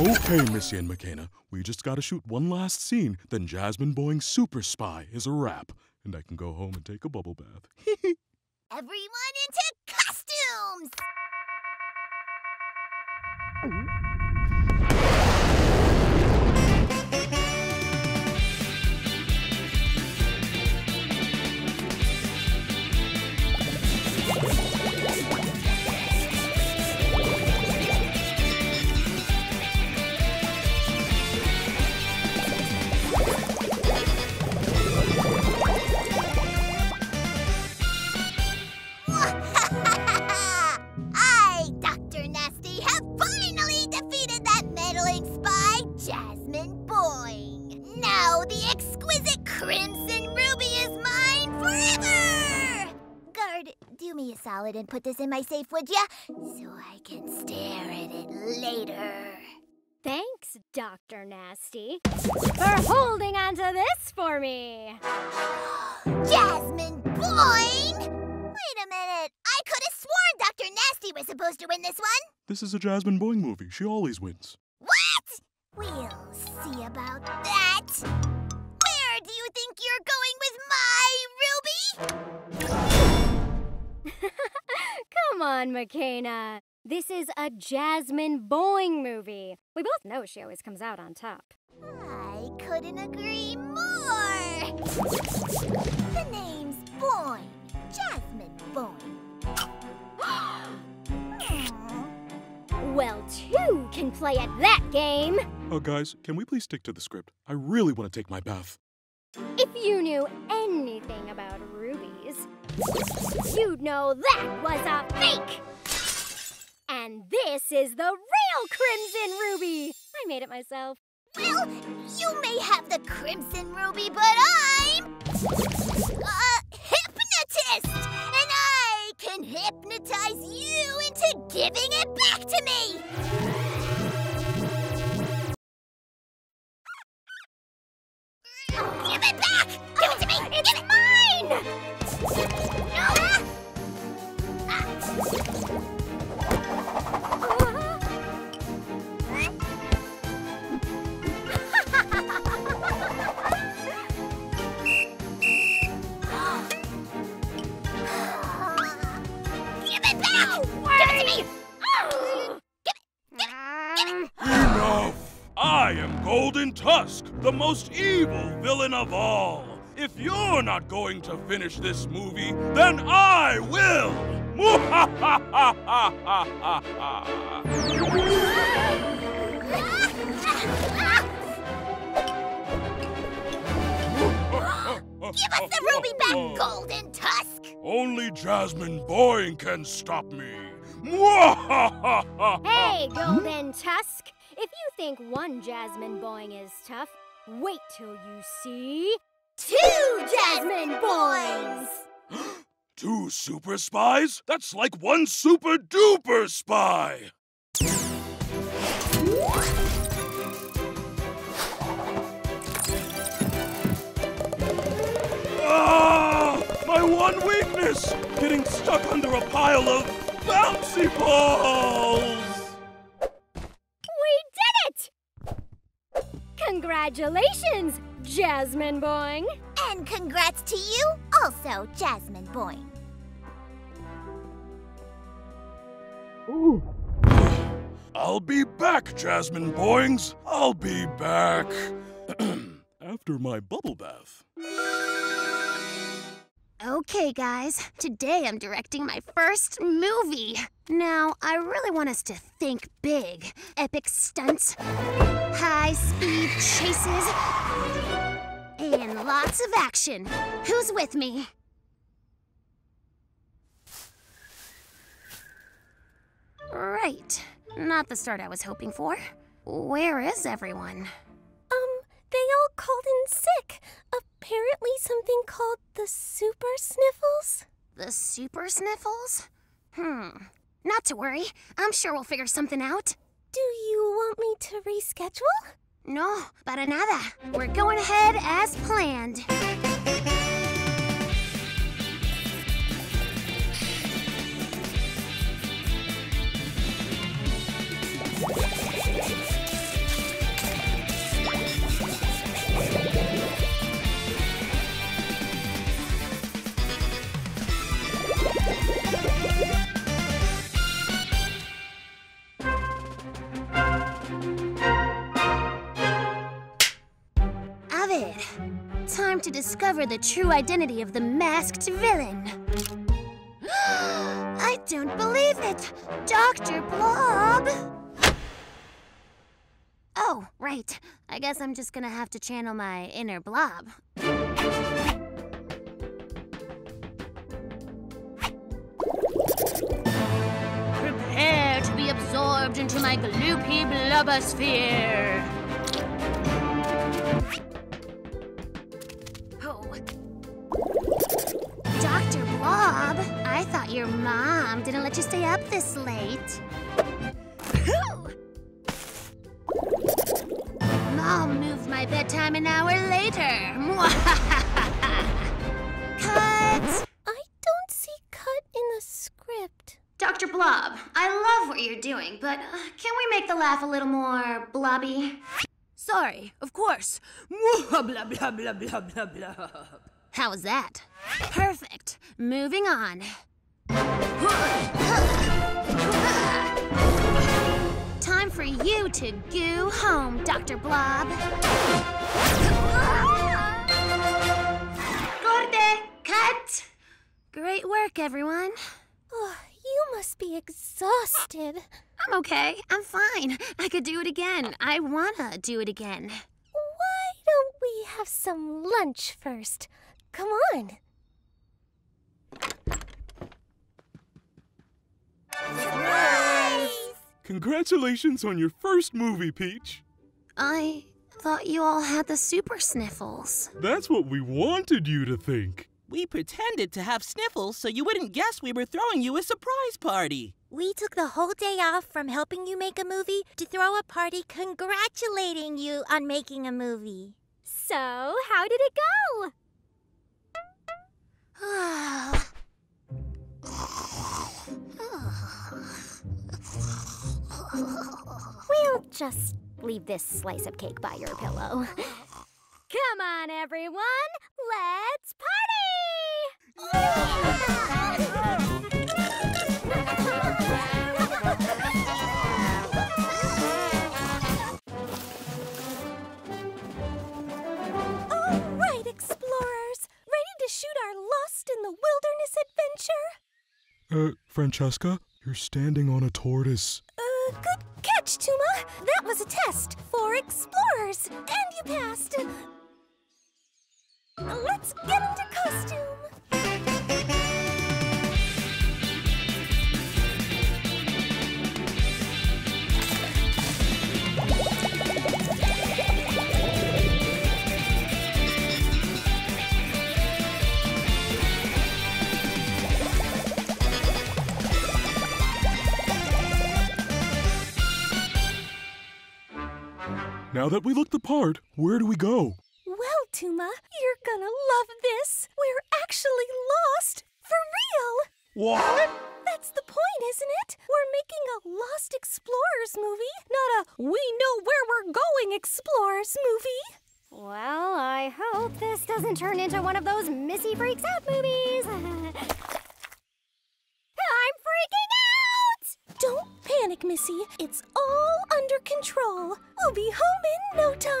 Okay, Missy and McKenna, we just gotta shoot one last scene, then Jasmine Boing's Super Spy is a wrap, and I can go home and take a bubble bath. Everyone into costumes! Crimson Ruby is mine forever! Guard, do me a solid and put this in my safe, would ya? So I can stare at it later. Thanks, Dr. Nasty, for holding onto this for me. Jasmine Boing! Wait a minute. I could have sworn Dr. Nasty was supposed to win this one. This is a Jasmine Boing movie. She always wins. What? We'll see about that. Do you think you're going with my Ruby? Come on, McKenna. This is a Jasmine Boing movie. We both know she always comes out on top. I couldn't agree more. The name's Boing. Jasmine Boing. Well, two can play at that game. Oh, guys, can we please stick to the script? I really want to take my bath. If you knew anything about rubies, you'd know that was a fake! And this is the real Crimson Ruby! I made it myself. Well, you may have the Crimson Ruby, but I'm a hypnotist! And I can hypnotize you into giving it back to me! Give it back! Give it to me! It's mine! No! Give it back! No, give it to me! Oh. Give it! Give it! Give it! Enough! I am Golden Tusk, the most evil villain of all. If you're not going to finish this movie, then I will! Give us the ruby back, Golden Tusk! Only Jasmine Boing can stop me. Hey, Golden Tusk! If you think one Jasmine Boing is tough, wait till you see two Jasmine Boings! Two super spies? That's like one super duper spy! Ah! My one weakness! Getting stuck under a pile of bouncy balls! Congratulations, Jasmine Boing! And congrats to you, also, Jasmine Boing. Ooh. I'll be back, Jasmine Boings. I'll be back. After my bubble bath. Okay, guys. Today I'm directing my first movie. Now, I really want us to think big. Epic stunts, high-speed chases, and lots of action. Who's with me? Right. Not the start I was hoping for. Where is everyone? They all called in sick. Apparently something called the Super Sniffles. The Super Sniffles? Not to worry. I'm sure we'll figure something out. Do you want me to reschedule? No, para nada. We're going ahead as planned. to discover the true identity of the masked villain. I don't believe it! Dr. Blob! Oh, right. I guess I'm just gonna have to channel my inner Blob. Prepare to be absorbed into my gloopy blobosphere. Dr. Blob, I thought your mom didn't let you stay up this late. Mom moved my bedtime an hour later. Cut! I don't see cut in the script. Dr. Blob, I love what you're doing, but can we make the laugh a little more blobby? Sorry, of course. Blah, blah, blah, blah, blah, blah. How was that? Perfect. Moving on. Time for you to go home, Dr. Blob. Corte! Cut! Great work, everyone. Oh, you must be exhausted. I'm okay. I'm fine. I could do it again. I wanna do it again. Why don't we have some lunch first? Come on. Surprise! Congratulations on your first movie, Peach. I thought you all had the Super Sniffles. That's what we wanted you to think. We pretended to have sniffles so you wouldn't guess we were throwing you a surprise party. We took the whole day off from helping you make a movie to throw a party congratulating you on making a movie. So, how did it go? We'll just leave this slice of cake by your pillow. Come on, everyone! Let's party! Yeah! All right, explorers! Ready to shoot our Lost in the Wilderness adventure? Francesca, you're standing on a tortoise. Good catch, Tuma. That was a test for explorers, and you passed. Let's get into costume. Now that we look the part, where do we go? Well, Tuma, you're gonna love this. We're actually lost, for real. What? That's the point, isn't it? We're making a Lost Explorers movie, not a we-know-where-we're-going Explorers movie. Well, I hope this doesn't turn into one of those Missy Breaks Out movies. I'm freaking out! Don't panic, Missy. It's all under control. We'll be home in no time.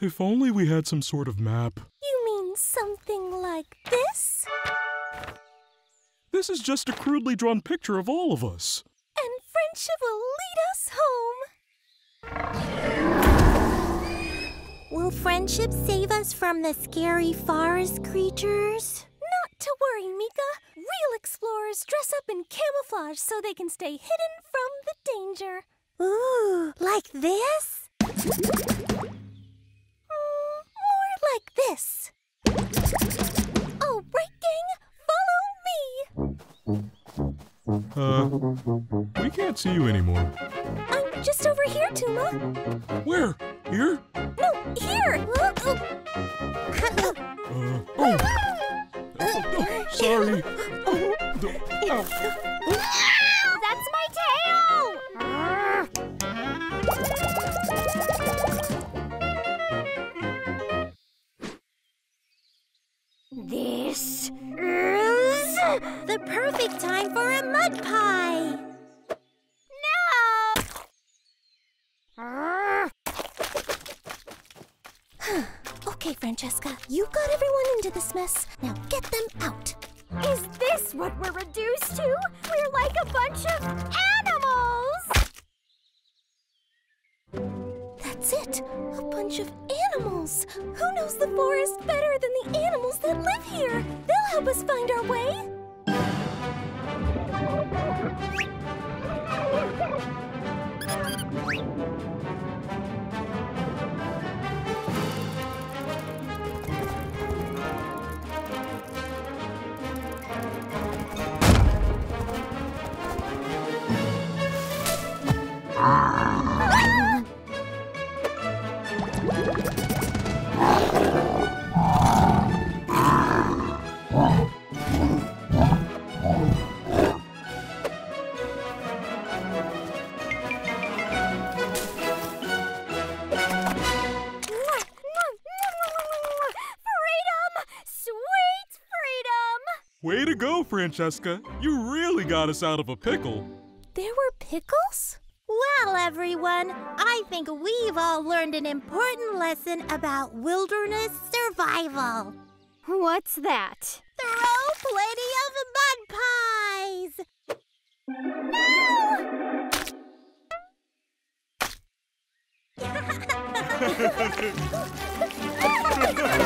If only we had some sort of map. You mean something like this? This is just a crudely drawn picture of all of us. And friendship will lead us home. Will friendship save us from the scary forest creatures? Not to worry, Mika. Real explorers dress up in camouflage so they can stay hidden from the danger. Ooh, like this? More like this. All right, gang, follow me. We can't see you anymore. I'm just over here, Tuma. Where? Here? No, here! Oh, sorry. That's my tail! This is the perfect time for a mud pie. No! Okay, Francesca, you got everyone into this mess. Now get them out. Is this what we're reduced to? We're like a bunch of animals! That's it, a bunch of animals. Who knows the forest better than the animals that live here? They'll help us find our way. Way to go, Francesca. You really got us out of a pickle. There were pickles? Well, everyone, I think we've all learned an important lesson about wilderness survival. What's that? Throw plenty of mud pies! No!